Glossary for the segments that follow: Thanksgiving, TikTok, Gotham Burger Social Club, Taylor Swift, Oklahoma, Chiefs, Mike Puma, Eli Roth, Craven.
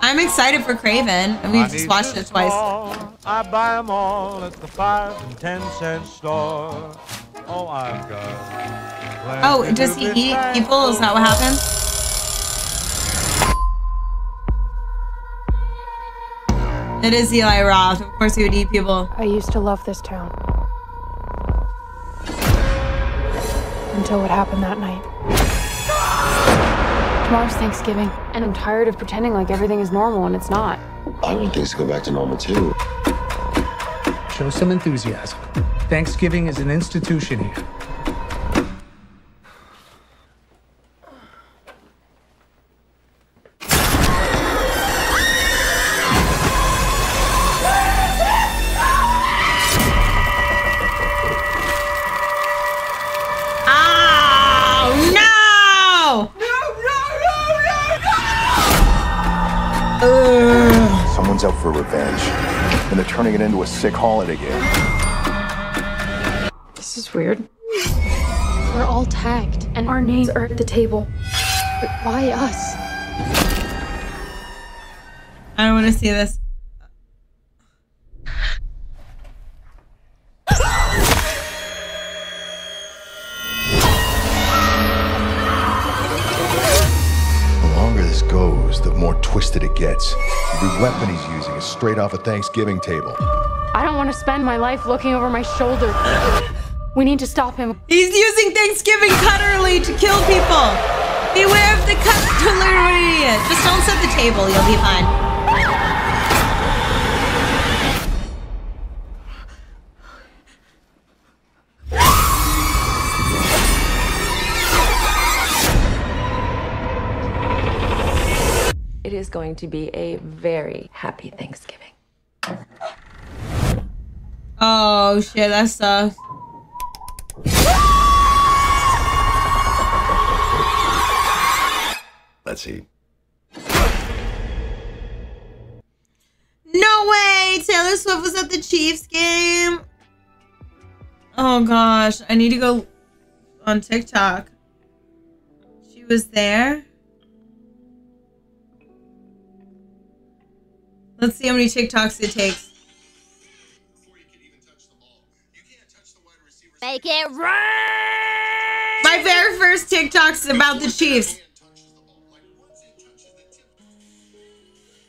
I'm excited for Craven, and we just watched it twice. I buy them all at the 5 and 10 cent store. Oh, I've got. Oh, does he eat people? Is that what happens? It is Eli Roth. Of course, he would eat people. I used to love this town until what happened that night. Tomorrow's Thanksgiving, and I'm tired of pretending like everything is normal and it's not. I want things to go back to normal too. Show some enthusiasm. Thanksgiving is an institution here. Someone's out for revenge, and they're turning it into a sick holiday game. This is weird. We're all tagged, and our names are at the table. But why us? I don't want to see this. Goes, the more twisted it gets. The weapon he's using is straight off a Thanksgiving table. I don't want to spend my life looking over my shoulder. We need to stop him. He's using Thanksgiving cutlery to kill people. Beware of the cutlery. Just don't set the table, you'll be fine. It is going to be a very happy Thanksgiving. Oh shit, that sucks. Let's see. No way! Taylor Swift was at the Chiefs game. Oh gosh, I need to go on TikTok. She was there. Let's see how many TikToks it takes. Make it rain! My very first TikTok's about the Chiefs.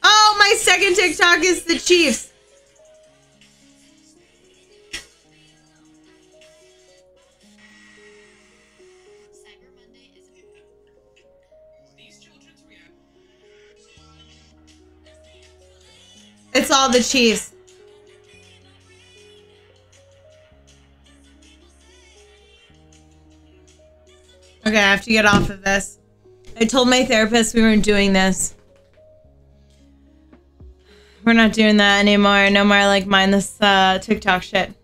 Oh, my second TikTok is the Chiefs. It's all the Chiefs. Okay, I have to get off of this. I told my therapist we weren't doing this. We're not doing that anymore. No more like mindless TikTok shit.